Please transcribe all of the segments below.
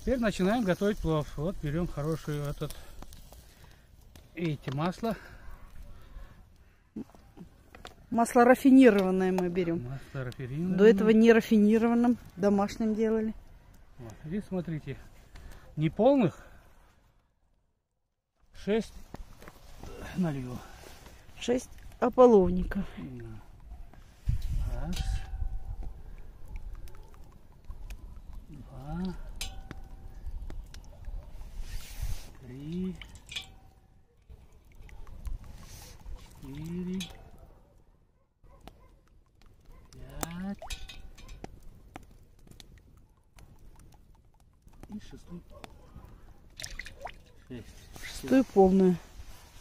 Теперь начинаем готовить плов. Вот берем хорошую этот, видите, масло. Масло рафинированное мы берем. Масло рафинированное. До этого не рафинированным, домашним делали. Вот. Здесь, смотрите, неполных 6 наливов. 6 ополовников. Раз. Два. Три. Четыре. 6. Шестую полную.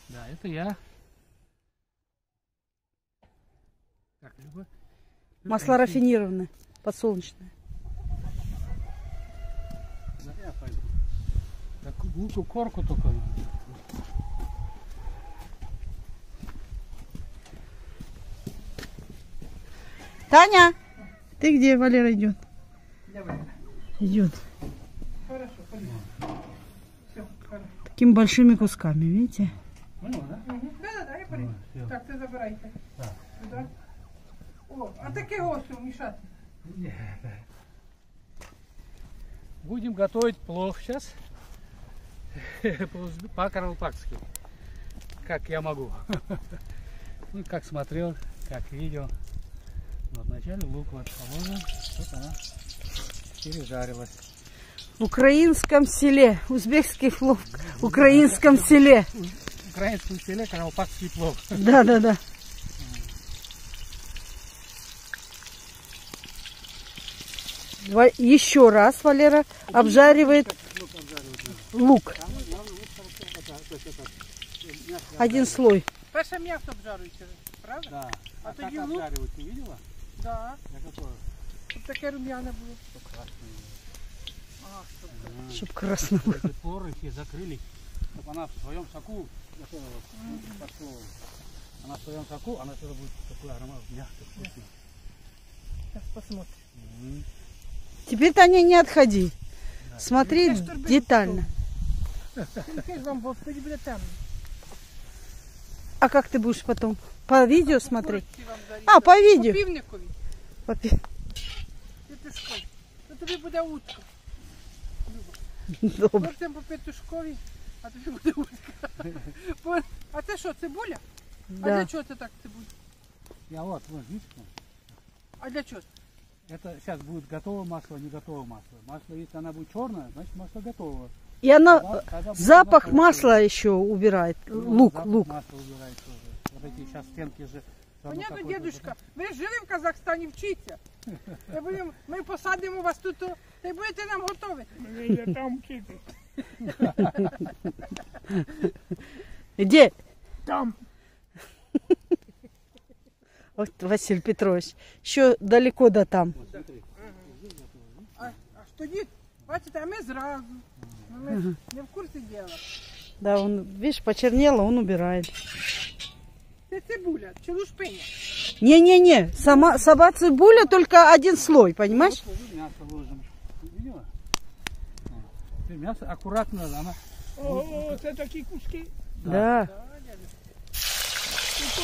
Да, это я. Так, Люба. Масло рафинированное, подсолнечное. Да, я пойду. Такую корку только надо. Таня, ты где? Валера идет. Я, Валера. Идет. Хорошо, понятно. Все, хорошо. Такими большими кусками, видите? Понял, да? Да, я понял. Так, ты забирай-ка. Да. О, а такие острые, Миша. Будем готовить плов сейчас. По-карнопакски. Как я могу. Ну, как смотрел, как видел. Вот вначале лук вот положим, чтобы она пережарилась. В украинском селе, узбекский плов, в украинском селе. В украинском селе карнопакский плов. Да, да, да. Еще раз Валера обжаривает лук. Один слой. Паша мясо обжариваете, правда? Да. А то не лук. Ты видела? Да. Чтобы такая румяна была. Чтобы красно было. Эти поры все закрыли, чтобы она в своем соку готовилась. Она в своем соку, она всегда будет такой аромат мягкий, вкусный. Сейчас посмотрим. Теперь, Таня, не отходи. Да. Смотри детально. А как ты будешь потом? По видео смотреть? А, по видео. По пивнику. Тобі буде утка. Добре. Потім по петушкові, а тобі буде утка. А це що, цибуля? Да. А для чого це так цибуля? Я вот, вот, видите? А для чего? Это сейчас будет готово масло, не готово масло. Масло, если она будет черная, значит масло готово. И она тогда запах масла еще убирает. Ну, лук. Масло убирает тоже. Вот эти сейчас стенки же. Понятно, дедушка, ви жили в Казахстані, вчіться. Ми посадимо вас тут, і будете нам готові. Я там вчитись. Де? Там. От Василь Петрович, ще далеко до там. А що дід? Бачите, а ми зразу. Ми не в курсі діла. Да, он, видиш, почернело, он убирає. Это цибуля, челушпыня. Не-не-не, сама цибуля, только один слой, понимаешь? Мясо ложим. Видела? Мясо аккуратно надо. Она... О, это такие куски? Да. Все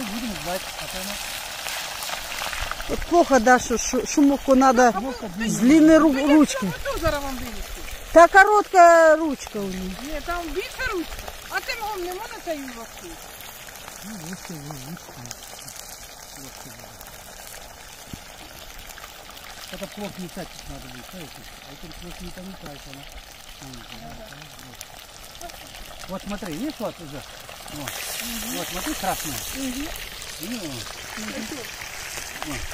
будем звать, вот плохо, да, что шумовку надо с длинной ручки. Та короткая ручка у нее. Нет, там больше ручка. А ты мам, не можешь ее воткнуть? Ну, ручка. Это плохо не тачить надо будет. А это плохо не тачить она. Вот смотри, видишь, вот уже. Вот, смотри, красная. Ні, дедусь,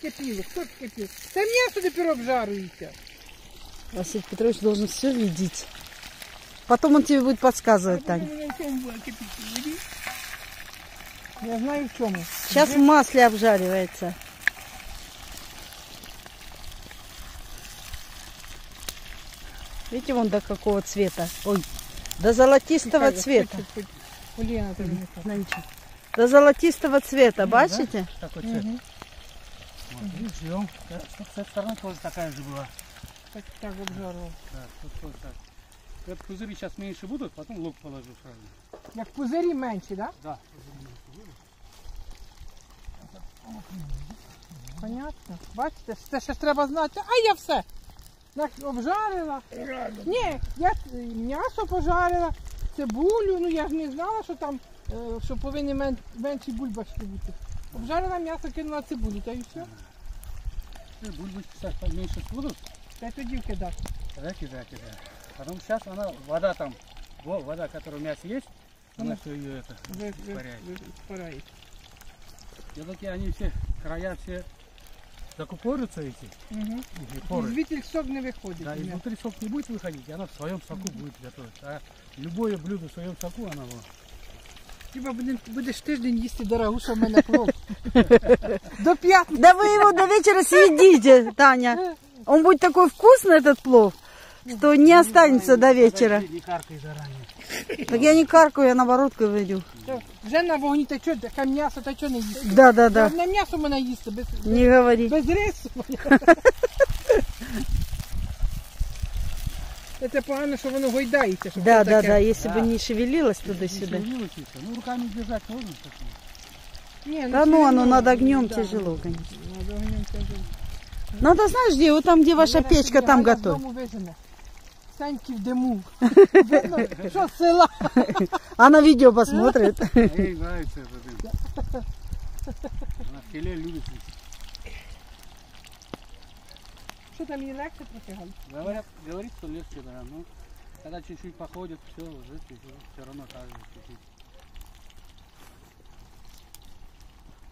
кипіло, хто кипіло? Та м'ясо тепер обжарується. Василь Петрович должен все видеть. Потом он тебе будет подсказывать, Таня. Я знаю, в чем. Сейчас в масле обжаривается. Видите, вон до какого цвета. Ой, до золотистого цвета. До золотистого цвета, бачите? Такой цвет. Ждем. С этой стороны тоже такая же была. Так обжарил. Так, тут тоже так. Когда пузыри сейчас меньше будут, потом лук положу сразу. Как пузыри меньше, да? Да. Понятно. Бачите, це ще треба знати. А я все обжарила. Ні, я м'ясо пожарила, цибулю, ну я ж не знала, що там, що повинні менші бульбашки бути. Обжарила м'ясо, кинула цибулю, та і все. Бульбашки менше будуть? Та тоді кидати. Кидай. Потом сейчас она, вода там, вода, которая у мяса есть, она все ее это испаряет. Все-таки они все, края все закупорятся эти. Угу. Извитель сок не выходит. Да, изнутри сок не будет выходить, и она в своем соку будет готовиться. А любое блюдо в своем соку она будет. Типа будешь тиждень есть дорогуша на плов. До пятницы. Да вы его до вечера съедите, Таня. Он будет такой вкусный, этот плов, что не останется до вечера. Не каркай заранее. Так я не каркаю, я наоборот говорю. Вже на вогні та чого, таке м'ясо та чого не їсти. Да. На м'ясо мене їсти, не говори. Без рису. Це погано, що воно гойдається. Да, якщо б не шевелилось туди-сюди. Ну, руками держать можна? Да ну, оно над огнем тяжело, конечно. Над огнем тяжело. Надо, знаешь, где? Вот там, где ваша печка, там готовь. Саньки в дыму. Что села? Она видео посмотрит. Ей нравится этот дым. Она филе любит. Что там, не легче протягали? Говорят, говорит, что легче, да. Ну, когда чуть-чуть походит, все, уже все равно так же чуть-чуть.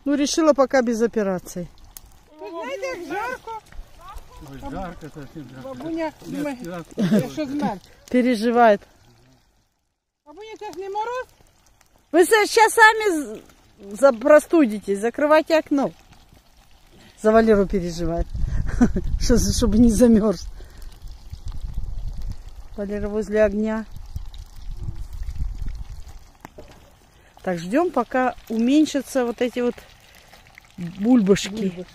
Ну, решила пока без операции. Вы знаете, как жарко. Ой, жарко, совсем жарко. Бабуня переживает. Бабуня, сейчас не мороз? Вы сейчас сами простудитесь, закрывайте окно. За Валеру переживает, чтобы не замерз. Валера возле огня. Так, ждем, пока уменьшатся вот эти вот бульбашки.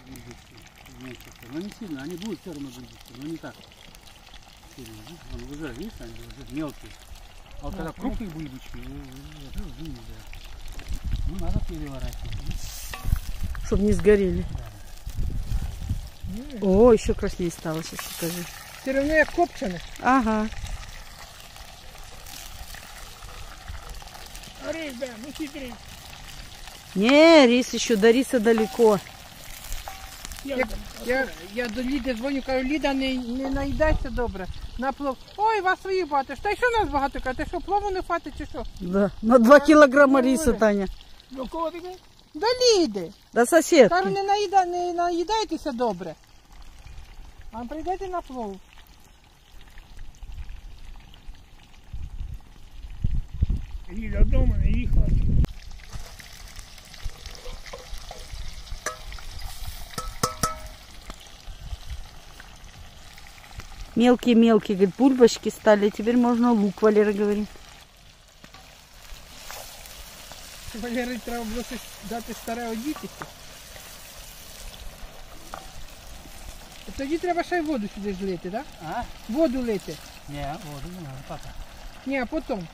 Но не сильно, они будут все равно бульбашки, но не так сильно. Он уже, видишь, они уже мелкие. А вот когда крупные бульбочки, это уже нельзя. Ну, надо переворачивать. Чтобы не сгорели. Да. О, еще краснее стало, сейчас покажу. Все равно я копченый. Ага. Рис, да, ну хитрый. Не, рис еще, до риса далеко. Я до Ліди дзвоню, кажу, Ліда, не наїдайся добре на плов. Ой, вас своїх багато. Та й що нас багато? Та що, плову не хватить чи що? Да, на 2 кілограма риса, Таня. До кого бігли? До Ліди. До сусідки. Кажу, не наїдайтеся добре. А прийдете на плов. Ліда вдома не їхала. Мелкие, говорит, бульбочки стали. Теперь можно лук, Валера говорит. Валера, треба було дати старе одіти. Тоді треба ще й воду сюди злити, так? Да? Воду лити. Ні, воду не треба, пока. Ні, а потім.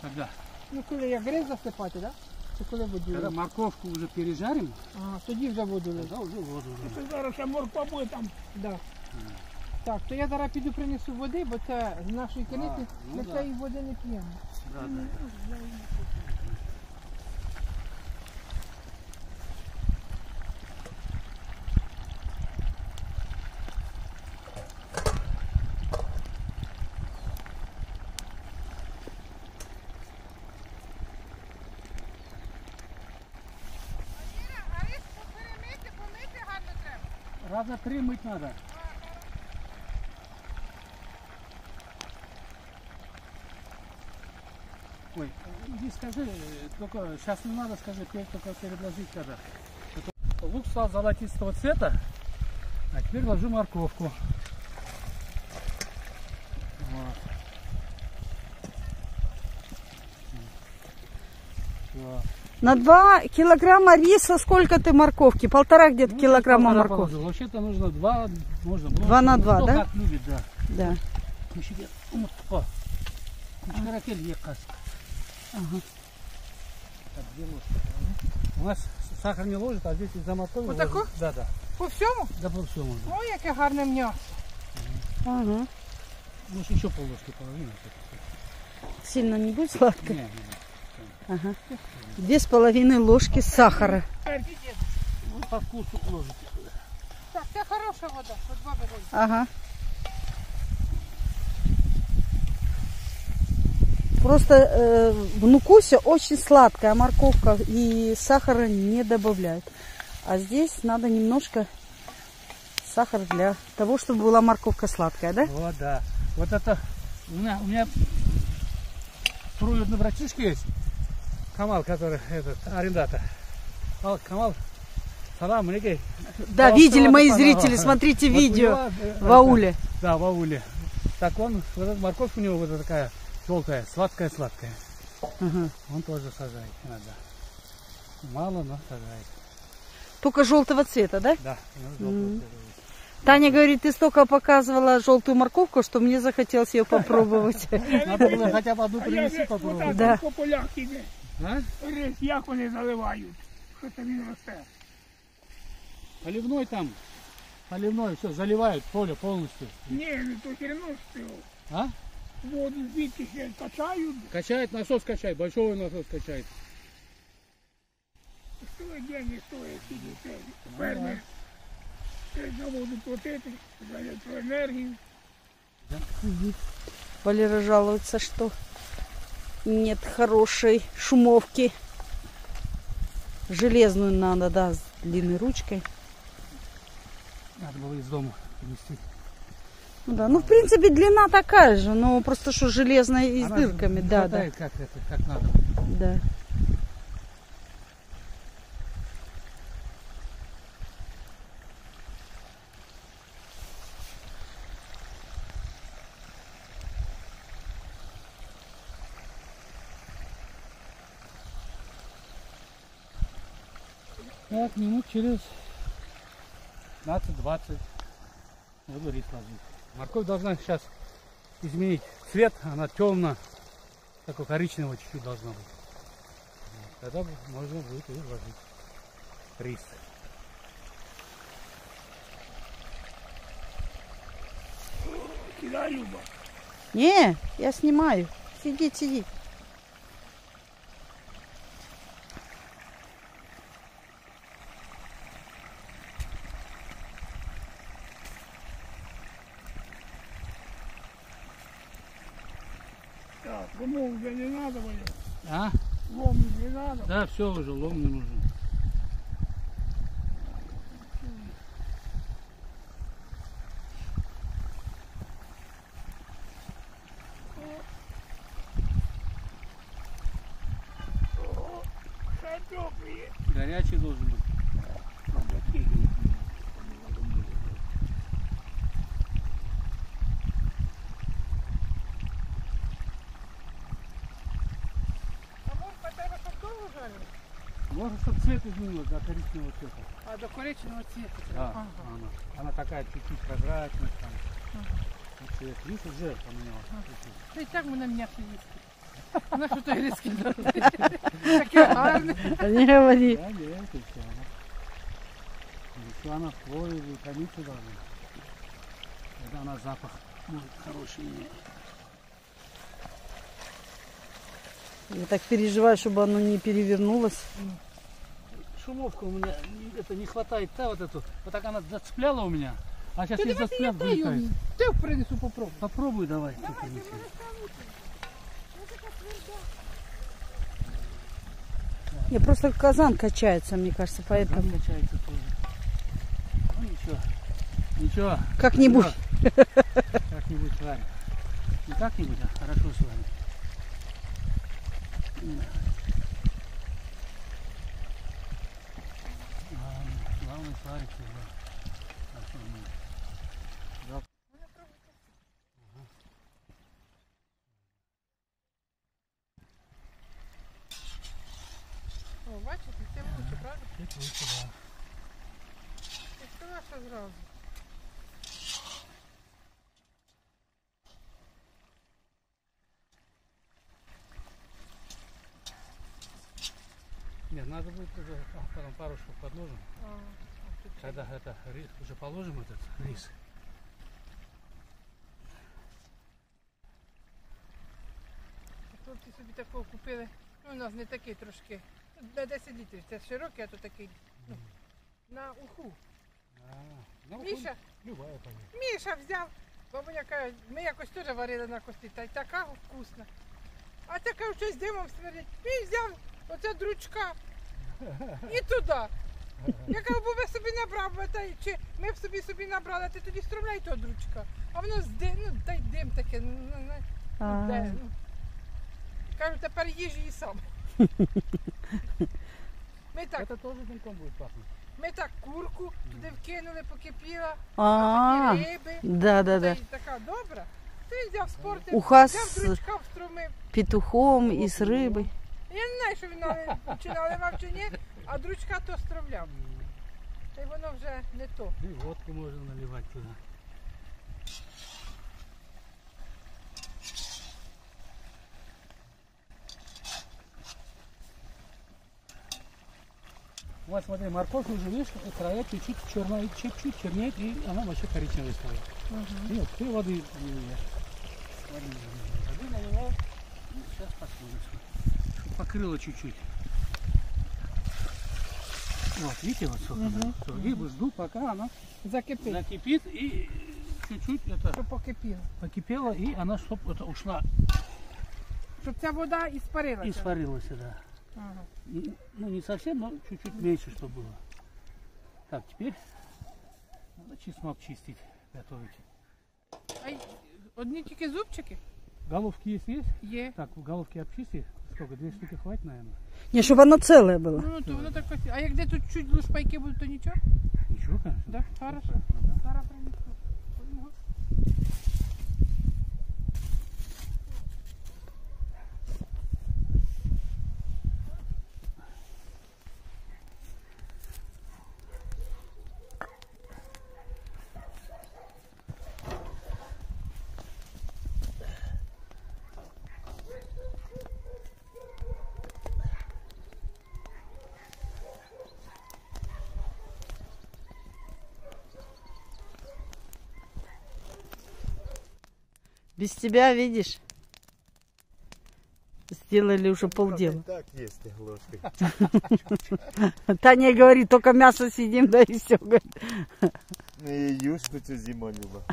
Когда? Ну, коли я гриз засипати, так? Да? Це коли воду лити? Когда морковку вже пережаримо. А, тоді вже воду лити. Да, вже воду лити. Це зараз ще морква буде там. Да. Так, то я зараз піду принесу води, бо це з нашої каліти, ми цієї води не п'ємо. Да. А рис перемити, помити гарно треба? Раз на 3 мить треба. Ой, Иди скажи, только сейчас не надо, скажи, только переложить тогда. Лук стал золотистого цвета, а теперь ложу морковку. Вот. На 2 килограмма риса сколько ты морковки? Полтора где-то килограмма морковки. Вообще-то нужно 2, можно 2 на 2, да? Как любит, да. Да. Ага. У нас сахар не ложит, а здесь из-за моркови. Вот такой? Да, да. По всему? Да, по всему. Да. Ой, какое гарное мясо. Ага. Может еще полложки, половину. Сильно не будет сладко? Нет, не будет. Ага. 2,5 ложки сахара. Ну, по вкусу ложите. Так, это хорошая вода. Вот баба говорит. Ага. Просто внукуся очень сладкая, а морковка и сахара не добавляют. А здесь надо немножко сахара для того, чтобы была морковка сладкая, да? О, да. Вот это у меня троюродный братишка есть, Камал, который этот арендатор. Камал, салам алейкум. Да, видели мои зрители, смотрите вот видео него, в ауле. Да, в ауле. Так он, вот эта морковка у него вот такая. Желтая, сладкая. Ага. Он тоже сажает иногда. Мало, но сажает. Только желтого цвета, да? Да. Цвета. Таня говорит, ты столько показывала желтую морковку, что мне захотелось ее попробовать. Надо было хотя бы одну принести попробовать. Да. Рис, як они заливают. Что-то не растет. Поливной там. Поливной, все, заливают поле полностью. Не, ну то хернусь ты. А? Воду видите, качают. Качает, насос качает, большой насос качает. Стоя деньги, стоя сидите, фермер. За воду платите, за электроэнергию. Валера жалуется, что нет хорошей шумовки. Железную надо, да, с длинной ручкой. Надо было из дома принести. Да, ну в принципе длина такая же, но просто что железная и с дырками, да, да. Как это, как надо. Да. Так, минут через 15-20 буду рис ложить. Морковь должна сейчас изменить цвет, она темно, такой коричневого чуть-чуть должна быть. Тогда можно будет ее вложить рис. Кидай, Люба. Не, я снимаю. Сиди. Лом уже не надо, Валера. А? Лом не надо. Да, все уже, лом не нужен. Горячий должен быть. Можно, чтобы цвет изменилось до коричневого цвета. А, до коричневого цвета? Да. Ага. Она такая чуть-чуть прозрачная. Ага. Цвет. Видишь, уже поменялась. Ага. Да и так мы на меня риски. Она что-то риски дает. Такие гарные. Не говори. Да, нет, и все. Если она в хвою и храниться должна, тогда она запах может хороший иметь. Я так переживаю, чтобы оно не перевернулось. Шумовка у меня это не хватает, та вот эту. Вот так она зацепляла у меня. А сейчас не зацепляет. Ты принесу, попробуй. Попробуй давай. Давай ты не, просто казан качается, мне кажется, поэтому. Казан качается тоже. Ну ничего. Ничего. Как-нибудь. Как-нибудь с вами. Не как-нибудь, а хорошо с вами. Главное, шарик сюда. О, бачите, тим лучше, правда? Тим лучше, да. Ти сказала, що зразу. Нет, надо будет уже потом пару штук подложим. Когда это рис уже положим, этот рис. Хлопці собі такого купили. Ну, у нас не такий трошки. На 10 літрів. Це широкий, а то такий. Ну, на уху. Міша, Міша взяв. Бабуня каже, ми якось теж варили на кості. Та й така вкусна. А така щось димом смердить. Він взяв. Оце дручка. І туди. Я кажу, бо ви собі набрали, чи ми б собі набрали, ти тоді стромляй того дручка. А воно з дим, ну та й дим таке. Ну. Кажу, тепер їж її сам. Ми так, це теж димком буде пахнути. Ми так курку туди вкинули, покипіла, а такі риби. Да. Така добра. Ти взяв спортив, взяв дручка, встромив. Петухом і з риби. Я не знаю, що він чи наливав, чи ні, а дручка то стравляв. Та й воно вже не то. І водку можна наливати туди. Вот смотри, морковь уже, видишь, как края чуть-чуть черная, чуть-чуть чернеет, и она вообще коричневая стала. Угу. И вот ты воды наливал, и сейчас посмотришь. Покрыло чуть-чуть. Вот, видите, вот сколько. Угу. Жду, пока она закипит и чуть-чуть это. Чтоб покипело. Покипело и она чтоб это ушла. Чтоб вся вода испарилась. Испарилась, да. Ага. И, ну не совсем, но чуть-чуть меньше, что было. Так, теперь надо чеснок чистить, готовить. Одни только зубчики? Головки есть? Есть. Так, головки обчисти. Сколько? 2 штуки хватит, наверное? Не, чтобы она целая была. Ну, то она так... А если тут чуть лушпайки будут, то ничего? Ничего, конечно. Да? Хорошо. Да. Без тебя, видишь, сделали уже полдела. Так есть ложкой. Таня говорит, только мясо съедим, да и все. И юшку эту зиму, Люба.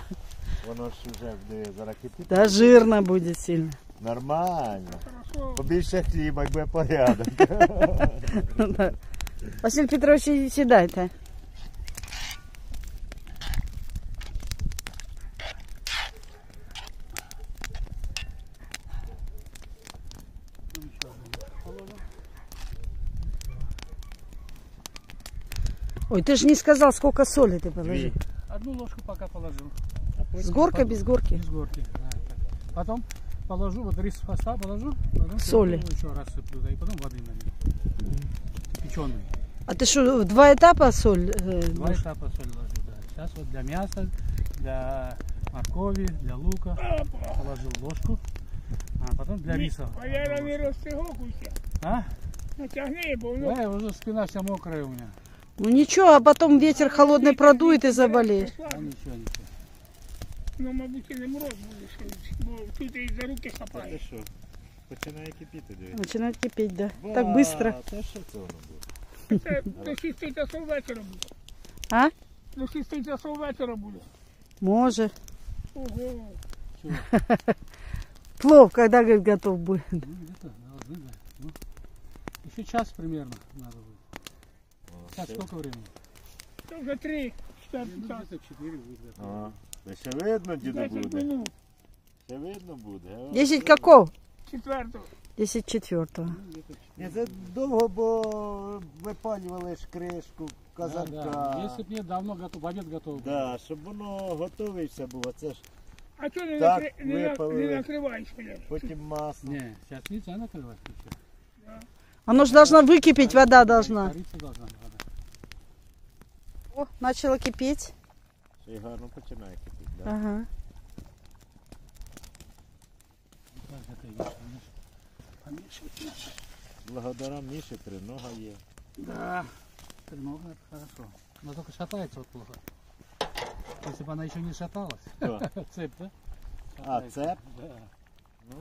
Воно ж уже заракипит. Да жирно будет сильно. Нормально. Побольше хлеба, как бы порядок. Василий Петрович, иди сюда, Таня. Ой, ты же не сказал, сколько соли ты положил. Одну ложку пока положил. С горкой, без горки? Без горки. Потом положу, вот рис фаста положу. Соли. Еще раз сыплю, да, и потом воды налью. Печеный. А ты что, в 2 этапа соль? 2 этапа соль ложу, да. Сейчас вот для мяса, для моркови, для лука положил ложку. А потом для риса. А я не расстегнулся. А? Натягни, больно. Да, уже спина вся мокрая у меня. Ну ничего, а потом ветер холодный продует и заболеешь. Ничего. Ну, мабуть, не мороз будет, бо тут и за руки хапаешь. Начинает кипеть, да? Начинает кипеть, да. Так быстро. Это до 6 часов вечера будет. А? До 6 часов вечера будет. Может. Ого. Плов, когда, говорит, готов будет. Ну, где-то должны, да. Ну, еще час примерно надо будет. Сейчас сколько времени? Уже 3-4 часа. Да все видно, деда будет. Все видно будет. 10 каков? 10-4. 10-4. Це довго, бо випалювали ж кришку, казанка. Да. Якщо б не давно готов, обід готовий. Да, щоб воно готовився було, це ж. А чого не накриваєш, блядь? Потім масло. Не, зараз нельзя накривати. Да. Оно ж должно выкипеть, вода должна. О, начало кипеть. І гарно починає кипіти, так? Да? Ага. Благодаря Мише тренога є. Да, тренога – це добре. Но тільки шатається от плохо. Якщо б вона ще не шаталась. Да. Цепь, да? Шатається. А, цепь? Да. Ну.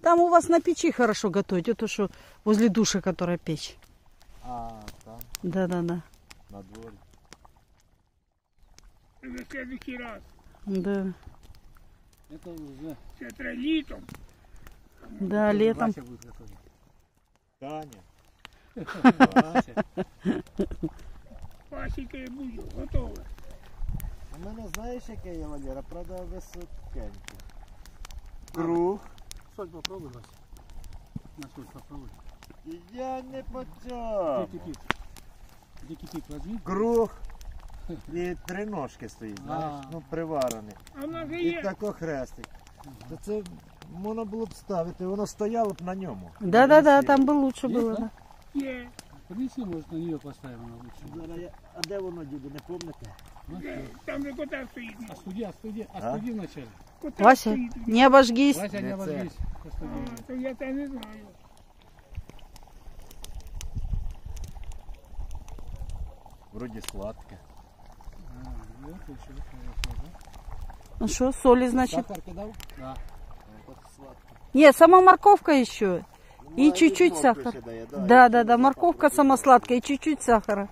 Там у вас на печи хорошо готовить. Вот то, что возле души, которая печь. А, там? Да-да-да. На дворе. Это в следующий раз. Да. Это уже... Это летом. Да, летом. Вася будет готовить. Таня. Вася. Васенька и будет готова. У меня, знаешь, какая я, Валера? Правда, высокенькая. Круг. Соль попробуй, Вася. На соль попробуй. Я не потягну. Где кипит? Где кипит, возьми. Круг. І три ножки стоїть, знаєш, ну приварений. І такий хрестик. То це можна було б ставити, воно стояло б на ньому. Да-да-да, там би краще було. Є. Принеси, може, на неї поставимо краще. А де воно, діду, не пам'ятаєте? Там же кота стоїть. Остуди вначале. Вася, не обожгись. Вася, не обожгись. А, я це не знаю. Вроде сладко. Ну что, соли, значит? Да. Не, сама морковка еще. Ну, и чуть-чуть сахара. Да-да-да, морковка сама сладкая, и чуть-чуть сахара.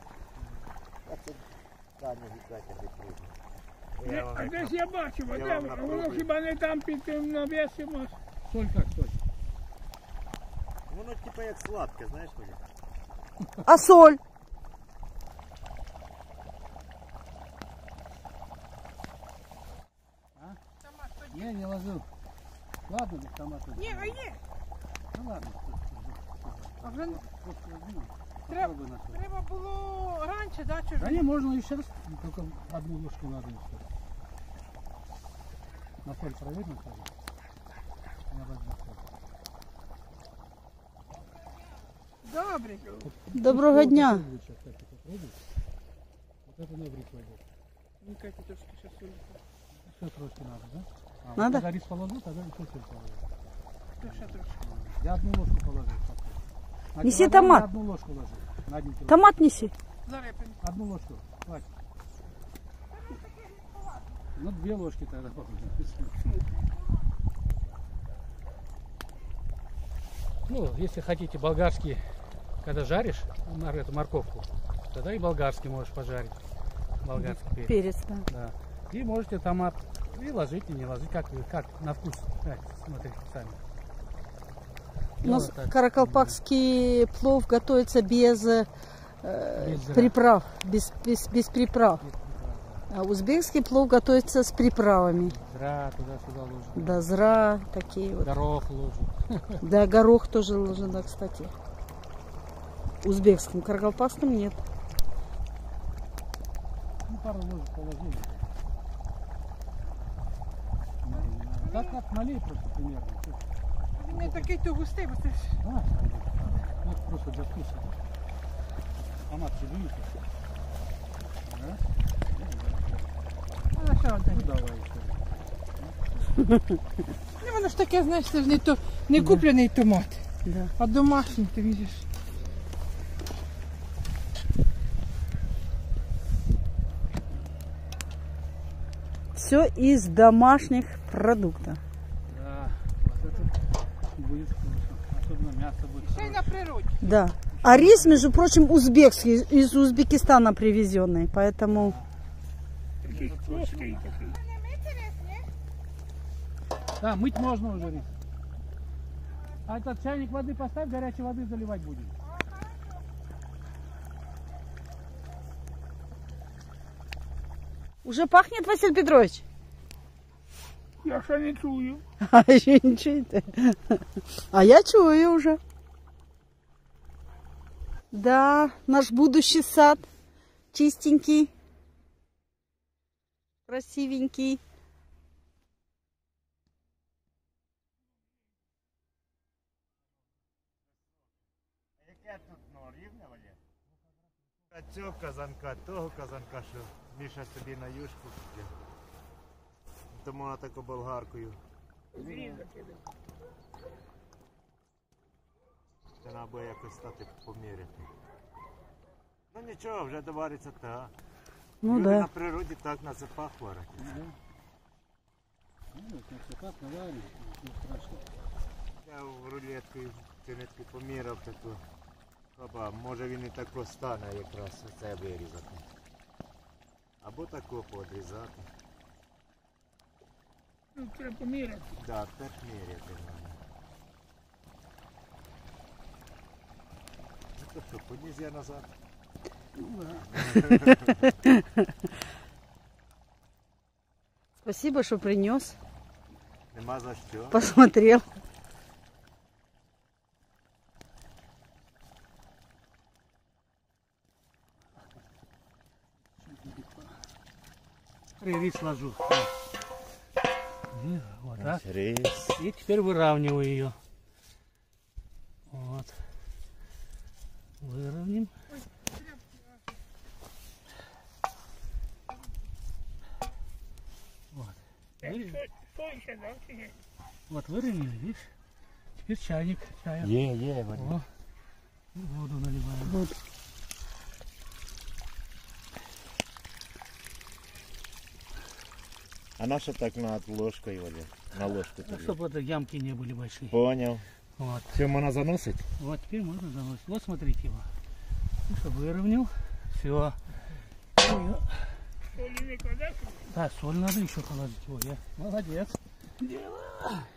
А здесь я бачу, вот воно хіба не там під навесом. Соль как соль? Воно типа як сладке, знаешь, что? А соль? Я не ложу. Ладно, без томата. Не, а не. Ну ладно. А вже... Треба було раніше, да, чужі? Да не, можна і ще раз. Тільки одну ложку надо ще. На соль проверим, скажем. Добре. Доброго дня. Вот это не прикладет. Ну, Катя, трошки сейчас соль. Все трошки надо, да? Надо? Когда рис положу, тогда еще соль положу. Я одну ложку положу. Неси томат. Одну ложку ложу. Томат неси. Одну ложку. Хватит. Ну, две ложки тогда положу. Ну, если хотите болгарский, когда жаришь эту морковку, тогда и болгарский можешь пожарить. Болгарский перец. Перец, да. Да. И можете томат. И ложить, и не ложить, как на вкус. Смотрите сами. У нас вот каракалпакский плов готовится без приправ. Без приправ. А узбекский плов готовится с приправами. Зра туда-сюда ложат. Да, зра такие вот. Горох ложат. Да, горох тоже ложен, да, кстати. Узбекском, каракалпакском нет. Ну, пару ложек положили. Так, как малей просто примерно. Они не такие-то густые, вот это. Да, вот просто для вкуса. Томат сидит. Да? А что он так? Ну давай еще. Ну, оно ж таке, знаешь, это же не купленный томат. Да. А домашний, ты видишь. Все из домашних продуктов. Да, вот это будет хорошо. Особенно мясо будет хорошо. Еще и на природе. Да. А рис, между прочим, узбекский, из Узбекистана привезенный, поэтому... Да, мыть можно уже рис. А этот чайник воды поставь, горячей воды заливать будем. Уже пахнет, Василий Петрович? Я ще не чую. А ще не чуєте? А я чую вже. Да, наш будущий сад. Чистенький. Красивенький. Цього казанка, того казанка, що Міша собі на юшку. Тому вона таку болгаркою. Треба буде якось стати поміряти. Ну нічого, вже довариться та. Ну, люди да. На природі так на запах варять. Я в рулетку цінитку поміряв таку. Папа, може він і тако стане якраз оце вирізати. Або тако подрізати. Ну, треба поміряти. Так, так міряти. Ну то що, поднізь я назад. Спасибо, що принес. Нема за що. Посмотрел. Рис ложу. Вот так. Рис. И теперь выравниваю ее. Вот. Выровняем. Вот. Вот выровняли, видишь? Теперь чайник. Чай. Е-е, вот. Воду наливаем. Вот. А наша так над ложкой, Валер, на ложку. Ну, чтобы это ямки не были большие. Понял. Вот. Все, можно заносить? Вот, теперь можно заносить. Вот, смотрите его. Ну, чтобы выровнял. Все. Соли не кладешь? Да, соль надо еще положить. О, я. Молодец.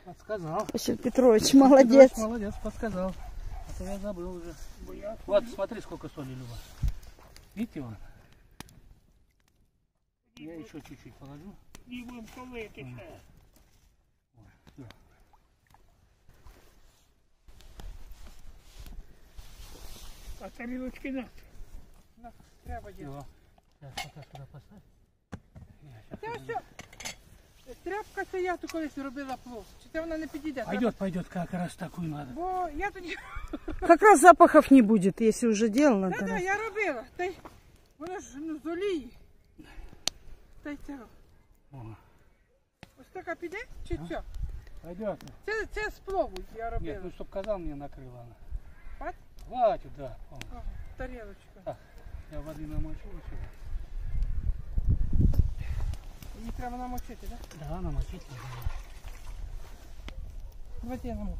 Подсказал. Василь Петрович, молодец. Василь Петрович, молодец, подсказал. А то я забыл уже. Вот, смотри, сколько соли, Люба. Видите его? Я еще чуть-чуть положу. Не будем колоть еще. А тарелочки надо. Надо треба делать. Сейчас пока сюда поставь. Тряпка це я тут колись робила плов. Чи це вона не підійде? Пойдет, пойдет, как раз такую надо. Бо я тут... Как раз запахов не будет, если уже делала. Да, да, я робила. Та й... Воно ж, ну, з олії. Та й цього. Ось така піде? Чи що? Пойдет. Це з плову я робила. Ні, ну щоб казав, мені накрила вона. Хватить? Хватить, да. Ага, тарелочка. Так, я води намочу сюди. Її треба намочити, так? Да? Да, намочити. Давайте я намочу.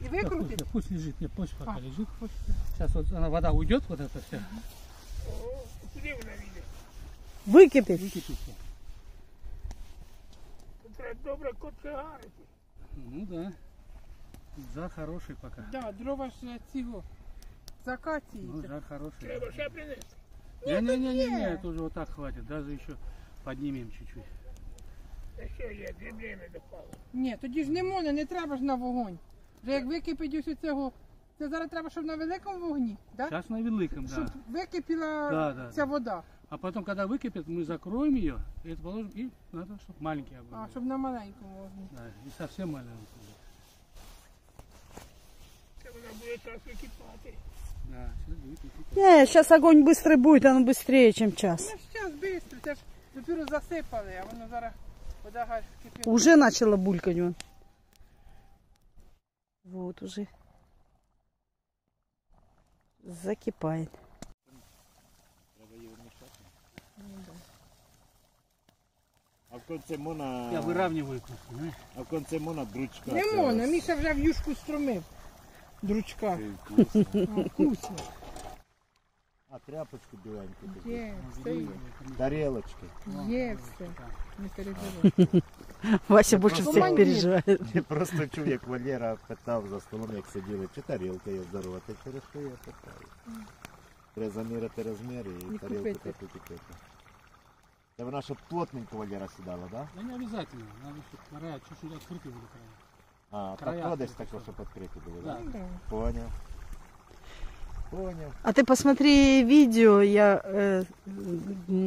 И выкрутили? Да, пусть лежит, нет, пусть пока лежит. Пусть. Сейчас вот она, вода уйдет, вот это все. Выкипит. Выкипит. Добрый кот гарит. Ну да. За хороший пока. Да, дрова же от всего. Закатите. Ну, жар хороший. Треба ще принести. Не-не-не, это уже вот так хватит. Даже еще поднимем чуть-чуть. Да что, я древление допало. Нет, тогда же не можно, не треба ж на вогонь. Вже як википить ось цього, це зараз треба, щоб на великому вогні, так? Да? Зараз на великому, так. Да. Щоб википіла ця вода. А потім, коли википить, ми закроємо її, і положимо, і треба, щоб маленький огонь. А, щоб на маленькому вогні. Так, да, і зовсім маленькому. Це вона буде час википати. Да, не, зараз огонь швидкий буде, воно швидше, ніж час. Ну, зараз швидко, це ж допіру засипали, а воно зараз вода гарно кипіла. Уже почала булькати воно. Вот уже закипает. А в конце мона... Я выравниваю кусок. А в конце мона дручка. Не мона, Миша вже в юшку струмив. Дручка. Вкусно. А тряпочку беленькую? Тарелочки. Не переживай. Вася больше всех переживает. Просто чоловік Валера питав за столом, як сиділи, чи тарілка є здорова, ти через що я питаю. Треба замірити розміри і тарілку купити. Та вона щоб плотненько Валера сідала, так? Да не обов'язково, вона края чуть-чуть відкриті були края. А, так вот десь такого, щоб відкриті були, так? Да? Понял. Понял. А ты посмотри видео, я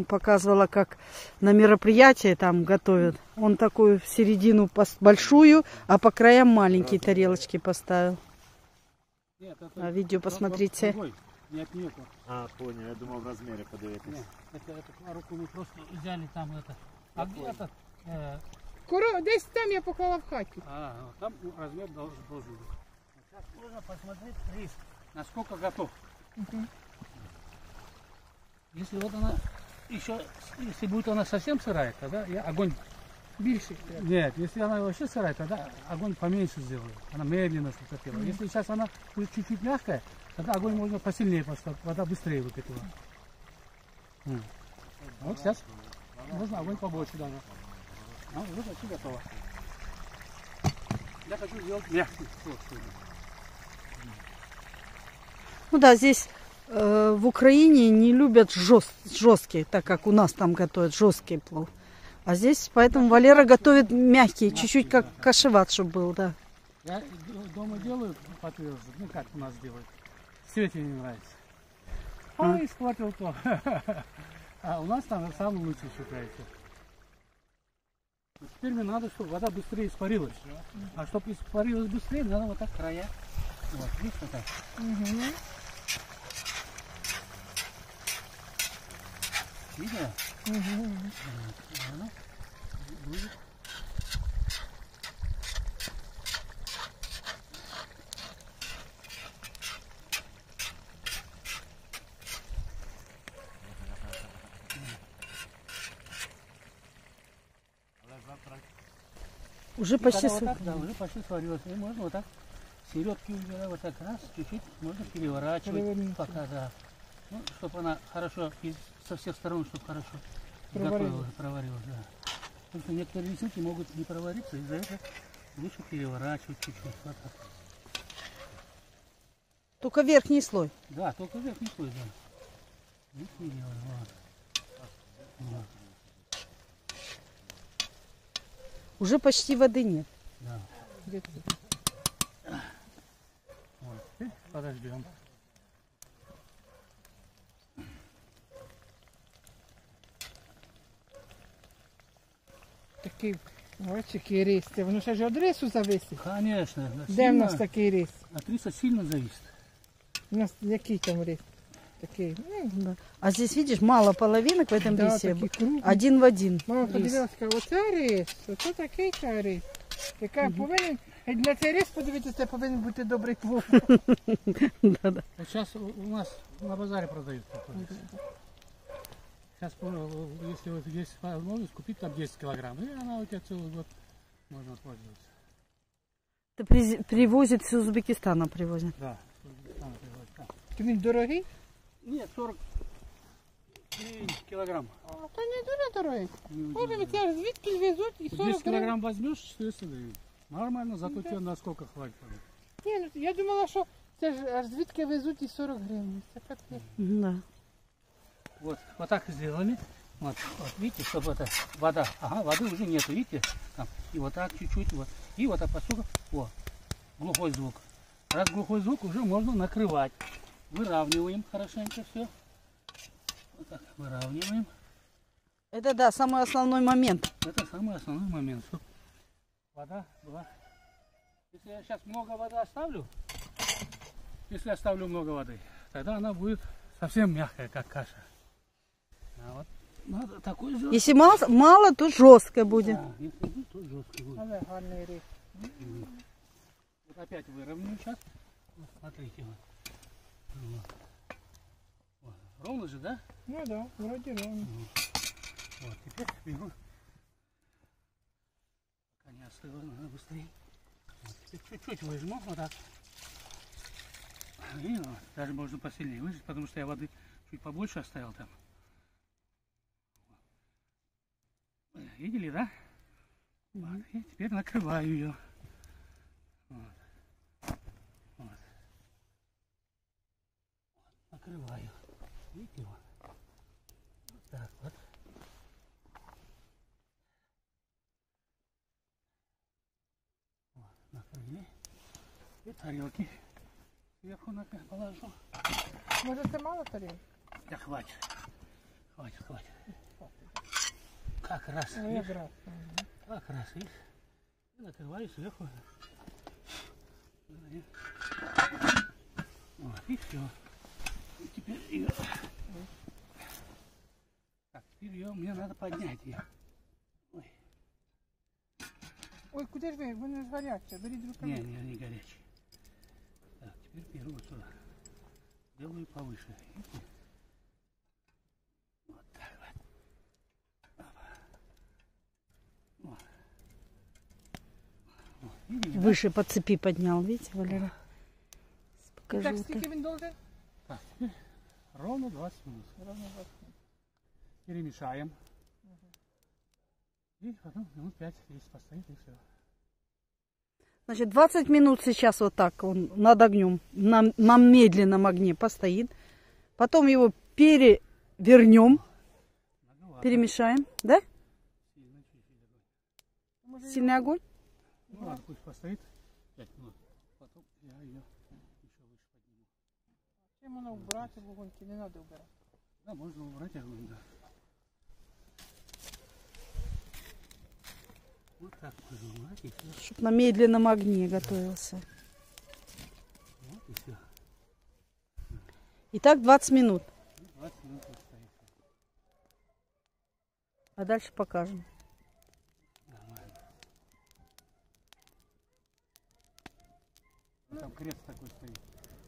показывала, как на мероприятии там готовят. Он такую в середину большую, а по краям маленькие тарелочки поставил. Нет, это, а видео посмотрите. Нет. А, понял, я думал в размере подивитесь. Это руку мы просто взяли там это. А где этот? Здесь там я поклала в хатке. А, там размер должен быть. Сейчас можно посмотреть рис. Насколько готов. Угу. Если вот она еще, если будет она совсем сырая, тогда я огонь... Больше? Нет, если она вообще сырая, тогда огонь поменьше сделаю. Она медленно затопила. Угу. Если сейчас она будет чуть-чуть мягкая, тогда огонь можно посильнее поставить, вода быстрее выкипела. Угу. Вот сейчас можно огонь побольше даже. А, вот все готово. Я хочу сделать мягкий. Ну да, здесь в Украине не любят жесткие, так как у нас там готовят жесткий плов. А здесь поэтому Валера готовит мягкие, чуть-чуть как кашеват, чтобы был, да. Я дома делаю по тверже, ну как у нас делают. Свете не нравится. А и схватил то. А у нас там самый лучший считается. Теперь мне надо, чтобы вода быстрее испарилась. А чтобы испарилась быстрее, надо вот так края. Вот, видишь, вот так. Угу. Видно? Угу. Вот, будет. Уже почти сварилось. Вот да, уже почти сварилось. И можно вот так. Середки убираю вот так раз, чуть-чуть можно переворачивать, пока, да. Ну, чтобы она хорошо, со всех сторон, чтобы хорошо готовилась, проварилась, да. Потому что некоторые рисунки могут не провариться, из-за этого лучше переворачивать чуть-чуть. Вот так. Только верхний слой? Да, только верхний слой, да. Здесь не делаем, вот. Уже почти воды нет? Да. Подождем. Такий, ось який рис. Воно ще ж від рису зависить? Конечно. Де сильно, в нас такий рис? От риса сильно зависит. У нас який там рис? Такий. Да. А здесь, видишь, мало половинок в этом да, рисе. Один в один. Мама подивилась, оце рис, оце такий рис. Яка повинен... И для цей рис, подивіться, це повинен бути добрий плов. Вот сейчас у нас на базаре продают. Сейчас, если вот есть возможность, купить там 10 килограмм. И она у тебя целый год можно пользоваться. Это привозит с Узбекистана, привозит? Да, с Узбекистана привозит. Ты дорогий? Нет, 40 килограмм. Это не дорогой. Может, тебя звідки везут и 40 килограмм. 10 килограмм возьмешь, 400 дают. Нормально, зато ну, тебе на сколько хватит. Не, ну, я думала, что це ж аж звідки везут и 40 гривен. Да. Вот, вот так сделали. Вот, вот видите, чтобы это вода. Ага, воды уже нету, видите? Там. И вот так чуть-чуть. Вот. И вот так посука. О, глухой звук. Раз глухой звук, уже можно накрывать. Выравниваем хорошенько все. Вот так выравниваем. Это да, самый основной момент. Это самый основной момент. Вода была. Если я сейчас много воды оставлю, если оставлю много воды, тогда она будет совсем мягкая, как каша. А вот надо такой жесткий. Если мало, то жесткая будет. Да, если будет, то жесткая будет. Вот опять выровняю сейчас. Вот, смотрите. Вот. Вот. Ровно же, да? Ну да, вроде ровно. Вот, теперь беру. Надо быстрее. Чуть-чуть выжму, вот так. И даже можно посильнее выжать, потому что я воды Чуть побольше оставил там. Видели, да? Вот. И теперь накрываю ее. Вот. Вот. Накрываю. Видите его? Вот так вот. Вот. Накрыли. И тарелки сверху положу. Может, ты мало тарелок? Да хватит. Хватит, хватит. Как раз, видишь? Как раз, видишь? Накрываю сверху. Вот, и все. И теперь ее... Так, теперь ее мне надо поднять. Ее. Ой. Ой, куда же вы не горячая? Берите руками. Не, не горячая. Так, теперь беру вот сюда. Делаю повыше. Видите? Вот так вот. Вот. Вот. Видите, выше да? По цепи поднял, видите, Валера? Покажу. Так, сколько он должен? Так, теперь ровно 20 минут. Ровно 20 минут. Перемешаем. Угу. И потом минут 5-10 постоит и все. Значит, 20 минут сейчас вот так он над огнем, на медленном огне постоит. Потом его перевернем, перемешаем, да? Сильный огонь? Ну ладно, пусть постоит 5 минут. Потом я ее еще выше подниму. Чем она убрать в огоньке? Не надо убирать. Да, можно убрать огонь, да. Вот так поднимать и все. Чтоб на медленном огне готовился. Вот и все. Итак, 20 минут. 20 минут остается. А дальше покажем. Нормально. Ну, там крест такой стоит.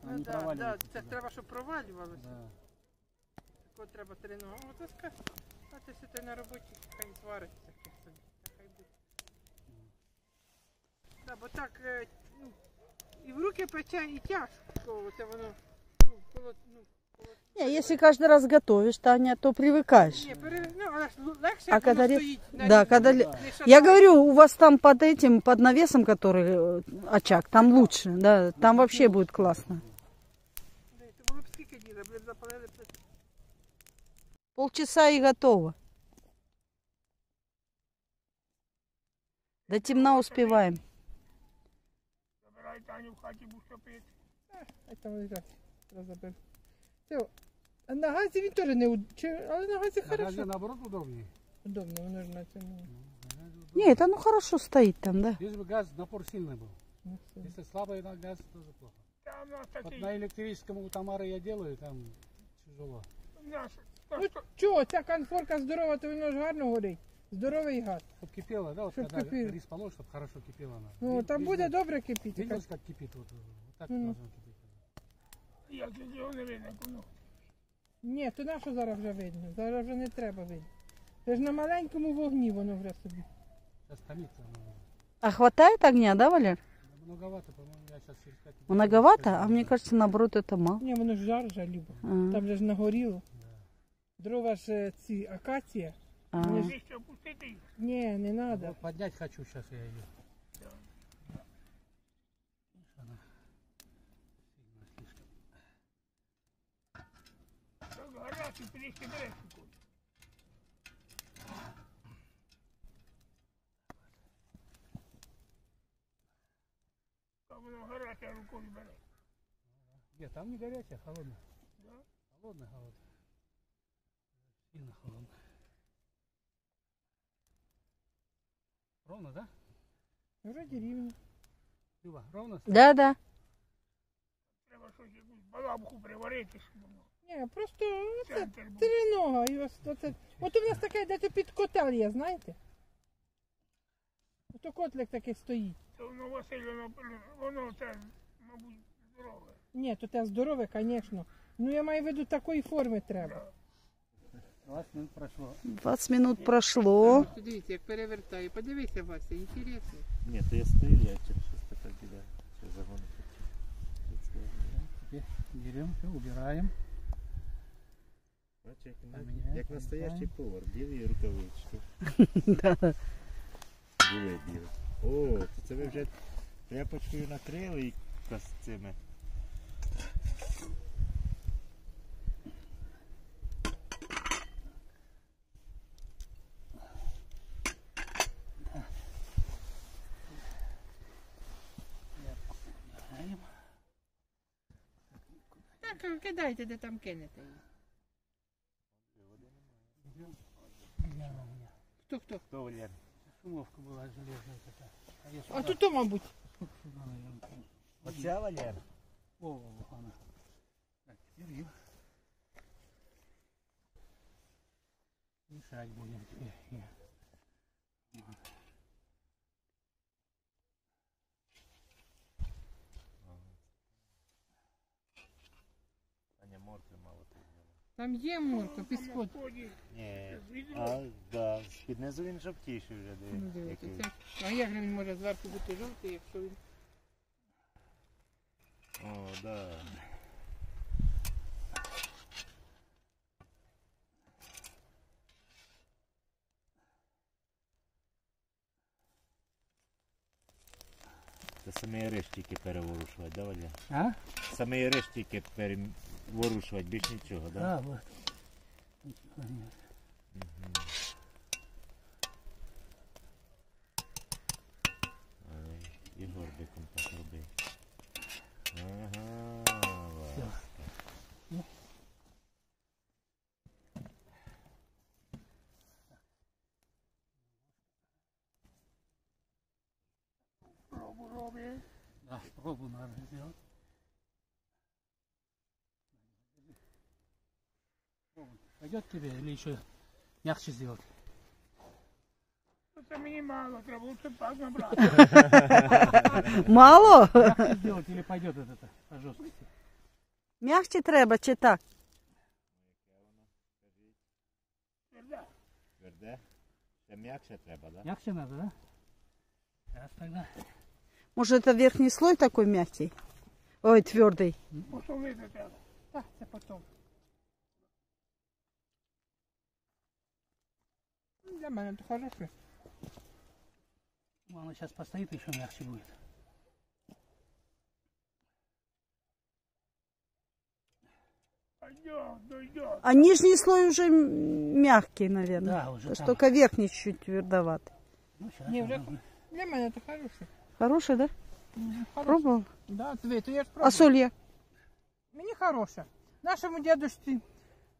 Она не проваливается. Да, это треба, чтобы проваливалось. Да. Такого треба тренировать. Вот это, а то если ты на работе, хай сварится. Да, бо так, ну, и в руки пече, и тяжко, это воно, ну, холодно. Не, если каждый раз готовишь, Таня, то привыкаешь. Не, ну, легче, а когда стоит, да, когда... Да. Я говорю, у вас там под этим, под навесом, который очаг, там лучше, да, там вообще будет классно. Полчаса и готово. До темна успеваем. Таню в хаті був що пити. А там лежать, розбив. На газі він теж не... Але на газі хорошо. На газі, наоборот, удобнее. Удобно, воно ж на цьому. Нет, оно хорошо стоит там, да. Здесь бы газ, напор сильный был. Если слабый газ, тоже плохо. Вот на электрическом у Тамары я делаю, там тяжело. Ну чё, ця конфорка здорова, то воно ж гарно горить. Здоровый газ. Чтоб кипело, да? Вот чтоб когда кипело. Рис положишь, чтобы хорошо кипело. Она. Ну, и, там и будет добре кипеть. Видишь, как кипит? Вот так должно кипеть. Я чего не видно, куну. Ні, то на що зараз вже видно? Зараз вже не треба видно. Це ж на маленькому вогні воно вже собі. Сейчас томится. А хватает огня, да, Валер? Многовато, по-моему, я сейчас через 5 минут. Многовато? А мне кажется, наоборот, это мало. Не, воно ж жар же, Люба. Там же ж нагоріло. Да. Дрова ж ці акація. Не, не надо. Вот поднять хочу сейчас я ее. Нет, там не горячая, холодная. Холодная, холодная. Сильно холодная. Ровно, да? Уже деревня. Люба, ровно? Да, да. Треба щось якусь балабуху приварити. Ні, просто оце тринога. От у нас таке, де то під котел є, знаєте? Ото котлик такий стоїть. Це воно, Василь, воно це, мабуть, здорове. Ні, то те здорове, звісно. Ну я маю в виду, такої форми треба. 20 минут прошло. 20 минут прошло. Смотрите, я перевертаю. Подивися, Вася, интересно. Нет, я стою, я через 6 так кидаю. Сейчас загону. Теперь берем, все убираем. Як настоящий повар, білі і рукавички. Біле-біле. О, це ви вже тряпочкою накрили і цими. Так, кидайте, де там кинете її. Кто? Кто, Валера? Шумовка была железная такая. А тут, мабуть. Вот вся, Валера? О, она. Так, теперь им. Мешать будем теперь. Таня моркви мало ты. Там є морква, піскот. Ні, а, да, під низу він жовтіший вже, дивіться. А як він може зверху бути жовтий, якщо він... О, да. Це самі рештики переворушувати, да, Валя? А? Самі рештики переворушувати, більш нічого, да? А, вот. Нічого немає. Угу. Ай, і горбиком так роби. Ага, ласка. Ну. Да, пробу надо сделать. Пойдет тебе или еще мягче сделать? Это мне мало, треба лучше пак набрать. Мало? Мягче сделать или пойдет это по жесткости? Мягче треба, че так? Тверде. Тверде? Это мягче треба, да? Мягче надо, да? Сейчас тогда. Может, это верхний слой такой мягкий? Ой, твердый. Да, это потом. Для меня это хорошо. Она сейчас постоит, еще мягче будет. А нижний слой уже мягкий, наверное. Да, уже там. Только верхний чуть-чуть твердоватый. Ну, не, для меня это хорошо. Хорошая, да? Хорошая. Пробовал? Да, цвет. Я пробовал. А соль я? Мне хорошая. Нашему дедушке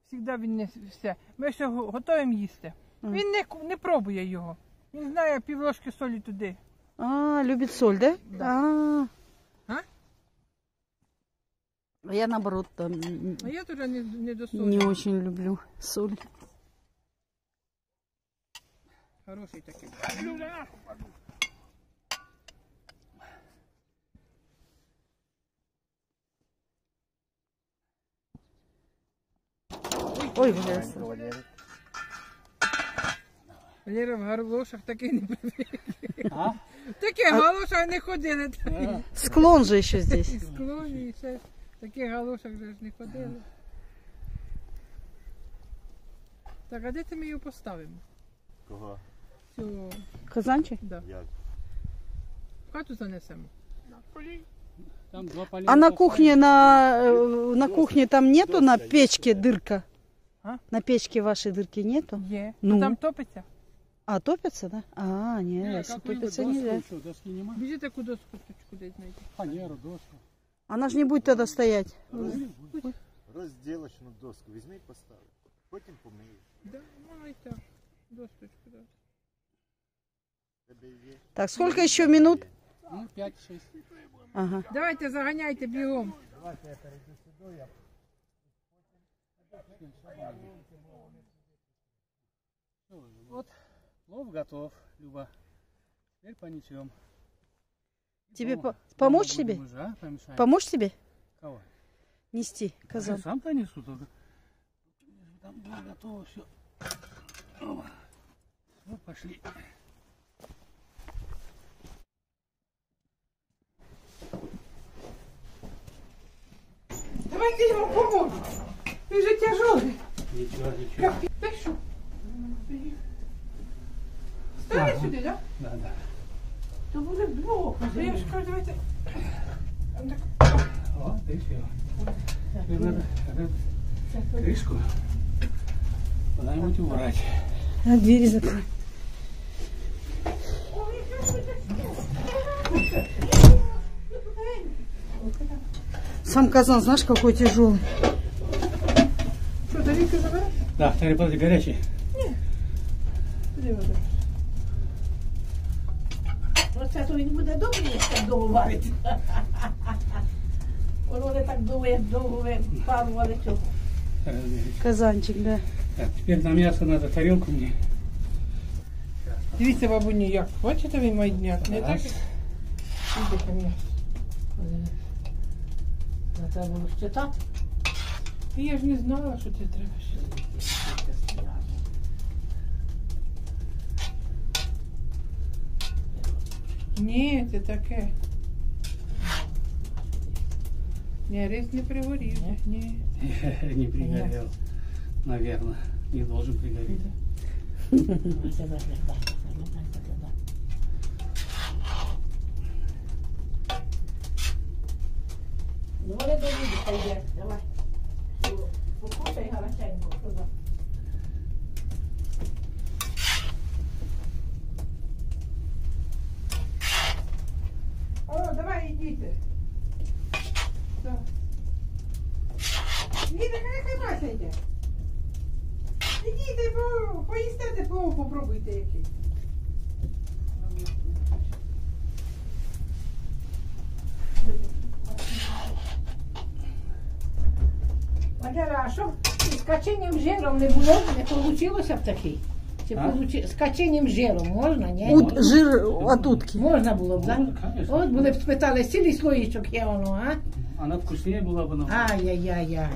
всегда він все. Ми все готовим їсти. Він не пробує його. Він знає пів ложки солі туди. А, любить соль, да? Да. А я наоборот там. А я тоже не до соли. Не очень люблю соль. Хороший такой. Ой, Валера. Валера в галошах такий не привик. Такі галошах не ходили. Склон же ще здесь. Склон і ще. Таких галошах вже не ходили. Так, а де ти ми його поставимо? Кого? Цього. Казанчик? Так. В хату занесемо. А на кухне там нету на печке дырка? А? На печке вашей дырки нету? Е. Ну. А там топится? А, топится, да? А, нет, не, топится нельзя. Где такую доску куда-то найти? Фанеру, доску. Она же не будет тогда стоять. Разделочную доску возьми и поставь. Потом помыешь. Да, ну и так. Досточку, да. Так, сколько еще минут? Ну, 5-6. Ага. Давайте, загоняйте, бегом. Давайте я перейду сюда, я... Вот, плов готов, Люба. Теперь понесем. Тебе помочь тебе? А? Помочь тебе? Кого? Нести казан. Я сам понесу только. Там было готово все. Ну, пошли. Давайте ему поможем. Ты же тяжелый. Ничего, ничего. Как ты пишу? Стали сюди, да? Да, да. То буде плохо. Я ж кажу, давайте. О, ти все. Кришку. Куда-нибудь убрать. А двери закрой. Сам казан, знаешь, какой тяжелый. Что, тарелка забрать? Да, тарелка горячая. Нет. Где вода? Просто я не буду долго, если так долго варить. Он уже так долго пару варит. Казанчик, да. Так, теперь на мясо надо тарелку мне. Дивіться, бабуні, як хочете ви майдняк, не так? Іди ко мені. Треба було читати. Я ж не знала, що тебе треба читати. Ні, це таке. Ні, рис не пригорів. Ні. Не пригорів. Наверно, не должен пригореть. Ну, Валера, давай, давай. Покушай горяченько, туда. О, давай, идите. Да. Лида, какая каша идет? Идите, поїстете, попробуйте якийсь. Валера, а що з каченням жиром не було, не вийшло б такий? З каченням жиром можна, ні? Жир від утки. Можна було б, так? От були б спитали, цілий слоїчок є воно, а? Вона вкусніше була б воно. Ай-яй-яй-яй.